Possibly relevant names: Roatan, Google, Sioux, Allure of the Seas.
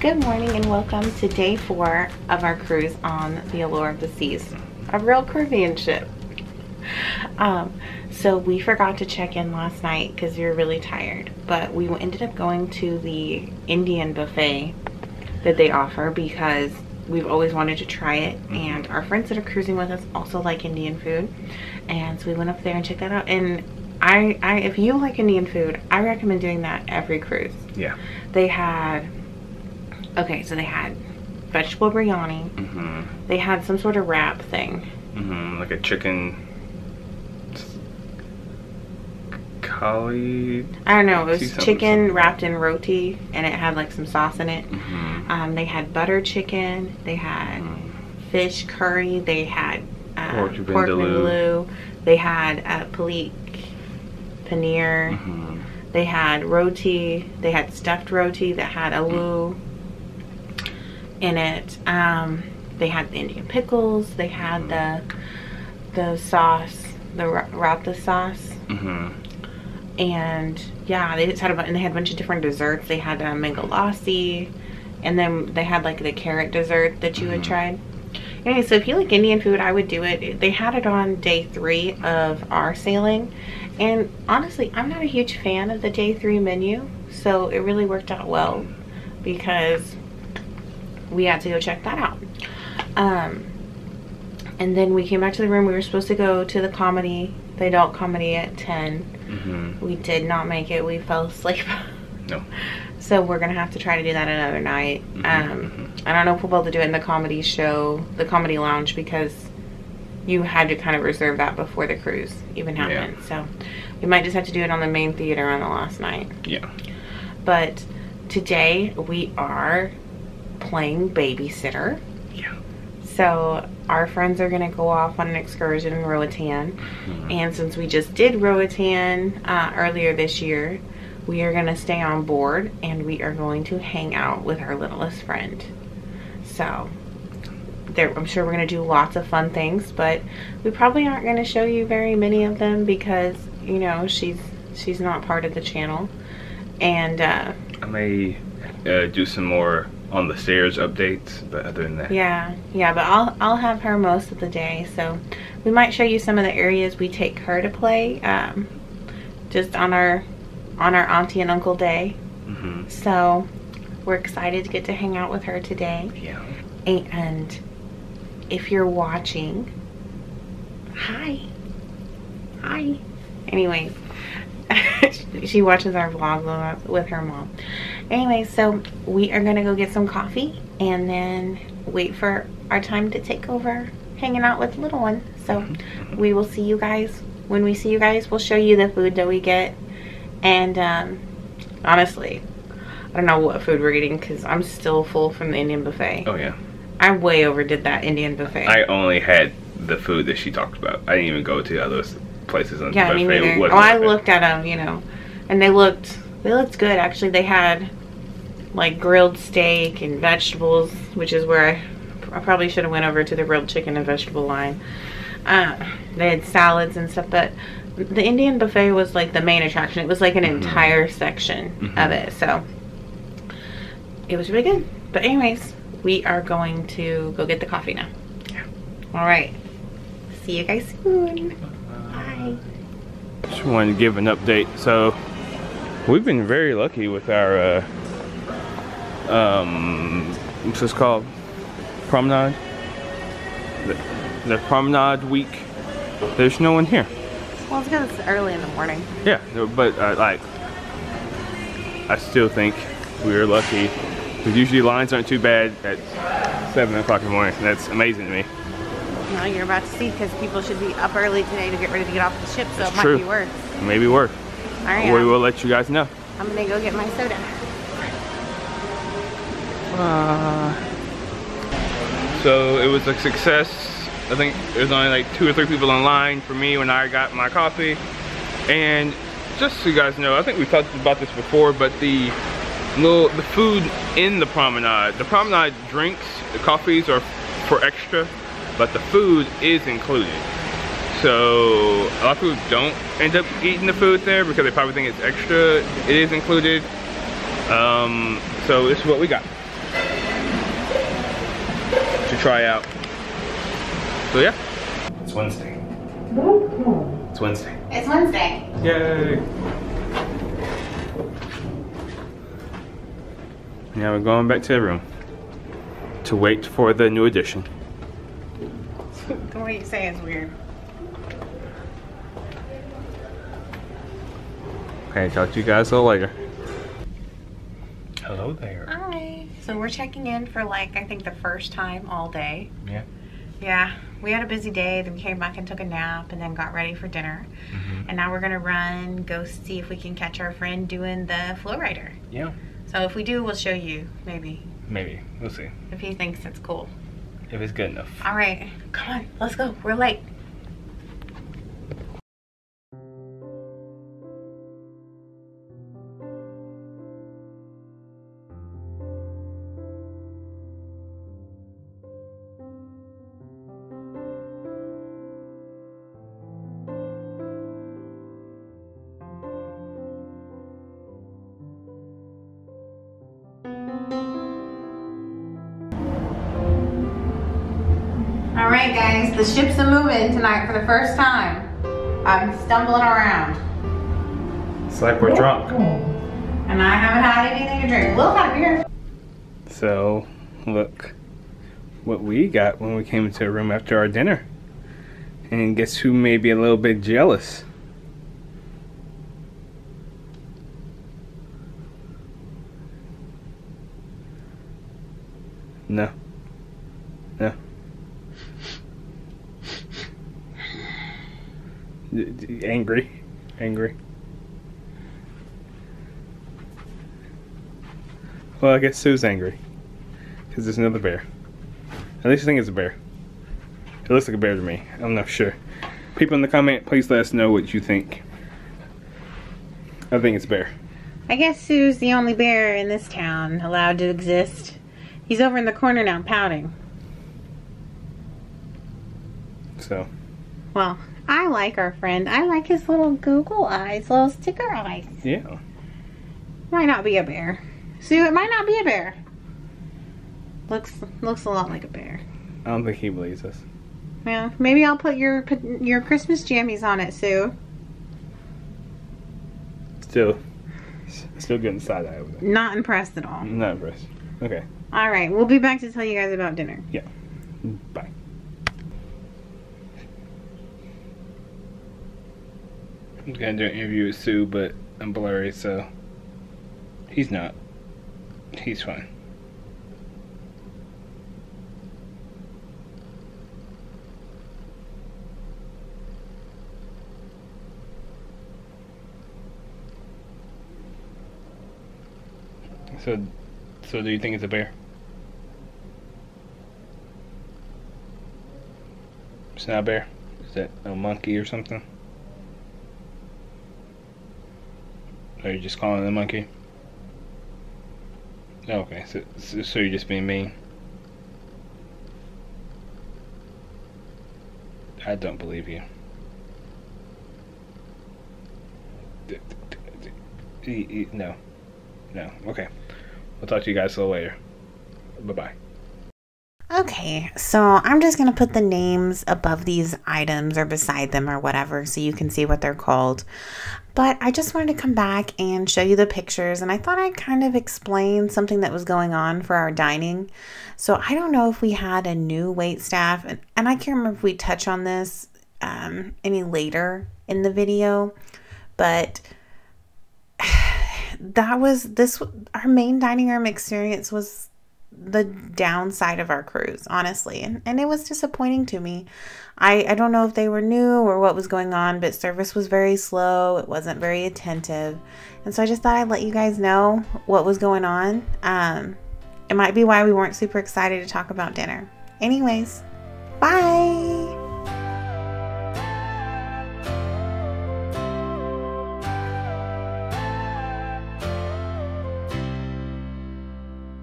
Good morning and welcome to day 4 of our cruise on the Allure of the Seas, a real Caribbean ship. So we forgot to check in last night because we were really tired, but we ended up going to the Indian buffet that they offer because we've always wanted to try it, and our friends that are cruising with us also like Indian food, and so we went up there and checked that out. And I if you like Indian food, I recommend doing that every cruise. Yeah. They had vegetable biryani. Mm-hmm. They had some sort of wrap thing. Mm-hmm. Like a chicken collie? I don't know. It was chicken wrapped in roti, and it had like some sauce in it. Mm-hmm. They had butter chicken. They had fish curry. They had pork vindaloo. They had palik paneer. Mm-hmm. They had roti. They had stuffed roti that had aloo in it. They had the Indian pickles. They had the sauce, the Roatan sauce. Mm-hmm. And yeah, they just had a bunch of different desserts. They had mango lassi, and then they had like the carrot dessert that you had tried. Anyway, so if you like Indian food, I would do it. They had it on day 3 of our sailing, and honestly, I'm not a huge fan of the day 3 menu, so it really worked out well because we had to go check that out. And then we came back to the room. We were supposed to go to the adult comedy at 10. Mm-hmm. We did not make it. We fell asleep. No. So we're going to have to try to do that another night. Mm-hmm. I don't know if we'll be able to do it in the comedy lounge, because you had to kind of reserve that before the cruise even happened. Yeah. So we might just have to do it on the main theater on the last night. Yeah. But today we are playing babysitter. Yeah. So our friends are going to go off on an excursion in Roatan. Mm-hmm. And since we just did Roatan earlier this year, we are going to stay on board and we are going to hang out with our littlest friend. So I'm sure we're going to do lots of fun things, but we probably aren't going to show you very many of them because, you know, she's not part of the channel. And I may do some more on the stairs updates, but other than that, yeah, but I'll have her most of the day, so we might show you some of the areas we take her to play just on our auntie and uncle day. Mm-hmm. So we're excited to get to hang out with her today. Yeah. And if you're watching, hi anyways, she watches our vlog with her mom. Anyway, so we are gonna go get some coffee and then wait for our time to take over hanging out with the little one. So we will see you guys. When we see you guys, we'll show you the food that we get. And honestly, I don't know what food we're getting because I'm still full from the Indian buffet. Oh yeah. I way overdid that Indian buffet. I only had the food that she talked about. I didn't even go to others. Places on the buffet. Oh, I looked at them, you know, and they looked good actually. They had like grilled steak and vegetables, which is where I probably should have went over to the grilled chicken and vegetable line. They had salads and stuff, but the Indian buffet was like the main attraction. It was like an entire section of it, so it was really good. But anyways, we are going to go get the coffee now. Yeah. All right. See you guys soon. Just wanted to give an update. So we've been very lucky with our what's this called, promenade, the promenade week. There's no one here. Well, it's because it's early in the morning. Yeah, but like I still think we are lucky because usually lines aren't too bad at 7 o'clock in the morning. That's amazing to me. No, you're about to see, because people should be up early today to get ready to get off the ship, so That's true. Might be worse. Maybe worse. All right. We will let you guys know. I'm going to go get my soda. So it was a success. I think there's only like 2 or 3 people in line for me when I got my coffee. And just so you guys know, I think we've talked about this before, but the food in the promenade drinks, the coffees are for extra. But the food is included. So a lot of people don't end up eating the food there because they probably think it's extra. It is included. So this is what we got. try out. So yeah. It's Wednesday. It's Wednesday. It's Wednesday. Yay. Now we're going back to the room to wait for the new addition. The way you say it's weird. Okay, talk to you guys a little later. Hello there. Hi. So we're checking in for like, I think the first time all day. Yeah. Yeah. We had a busy day, then we came back and took a nap and then got ready for dinner. Mm-hmm. And now we're gonna run, go see if we can catch our friend doing the flow rider. Yeah. So if we do, we'll show you, maybe. Maybe, we'll see. If he thinks it's cool. If it's good enough. All right, come on, let's go, we're late. Alright guys, the ships are moving tonight for the first time. I'm stumbling around. It's like we're drunk. And I haven't had anything to drink. We'll have beer. So, look what we got when we came into the room after our dinner. And guess who may be a little bit jealous? No. No. Angry. Angry. Well, I guess Sue's angry. Because there's another bear. At least I think it's a bear. It looks like a bear to me. I'm not sure. People in the comment, please let us know what you think. I think it's a bear. I guess Sue's the only bear in this town allowed to exist. He's over in the corner now, pouting. So. Well. I like our friend. I like his little Google eyes, little sticker eyes. Yeah. Might not be a bear. Sue, it might not be a bear. Looks a lot like a bear. I don't think he believes us. Yeah, maybe I'll put your Christmas jammies on it, Sue. Still getting side eye over there. Not impressed at all. Not impressed. Okay. All right, we'll be back to tell you guys about dinner. Yeah. Bye. I'm gonna do an interview with Sue, but I'm blurry, so he's not. He's fine. So do you think it's a bear? It's not a bear. Is that a monkey or something? Are you just calling it a monkey? Okay, so you're just being mean. I don't believe you. No. No. Okay. We'll talk to you guys a little later. Bye-bye. Okay, so I'm just going to put the names above these items or beside them or whatever so you can see what they're called. But I just wanted to come back and show you the pictures, and I thought I'd kind of explain something that was going on for our dining. So I don't know if we had a new waitstaff, and I can't remember if we touch on this any later in the video, but our main dining room experience was the downside of our cruise, honestly, and it was disappointing to me. I don't know if they were new or what was going on, but service was very slow. It wasn't very attentive, and so I just thought I'd let you guys know what was going on. It might be why we weren't super excited to talk about dinner. Anyways, bye.